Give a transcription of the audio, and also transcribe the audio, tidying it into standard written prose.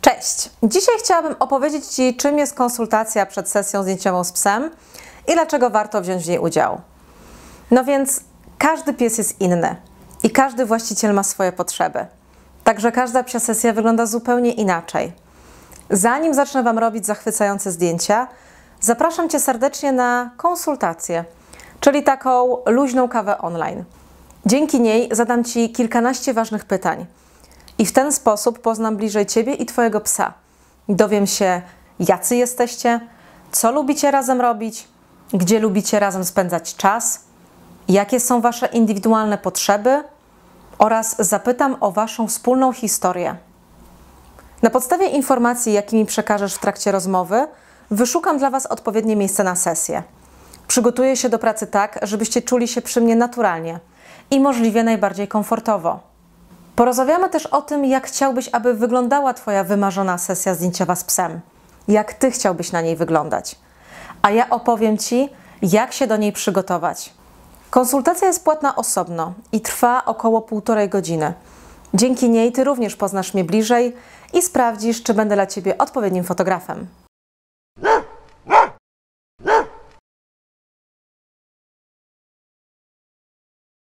Cześć! Dzisiaj chciałabym opowiedzieć Ci, czym jest konsultacja przed sesją zdjęciową z psem i dlaczego warto wziąć w niej udział. No więc każdy pies jest inny i każdy właściciel ma swoje potrzeby. Także każda psia sesja wygląda zupełnie inaczej. Zanim zacznę Wam robić zachwycające zdjęcia, zapraszam Cię serdecznie na konsultację, czyli taką luźną kawę online. Dzięki niej zadam Ci kilkanaście ważnych pytań. I w ten sposób poznam bliżej Ciebie i Twojego psa. Dowiem się, jacy jesteście, co lubicie razem robić, gdzie lubicie razem spędzać czas, jakie są Wasze indywidualne potrzeby oraz zapytam o Waszą wspólną historię. Na podstawie informacji, jakie mi przekażesz w trakcie rozmowy, wyszukam dla Was odpowiednie miejsce na sesję. Przygotuję się do pracy tak, żebyście czuli się przy mnie naturalnie i możliwie najbardziej komfortowo. Porozmawiamy też o tym, jak chciałbyś, aby wyglądała Twoja wymarzona sesja zdjęciowa z psem. Jak Ty chciałbyś na niej wyglądać. A ja opowiem Ci, jak się do niej przygotować. Konsultacja jest płatna osobno i trwa około 1,5 godziny. Dzięki niej Ty również poznasz mnie bliżej i sprawdzisz, czy będę dla Ciebie odpowiednim fotografem.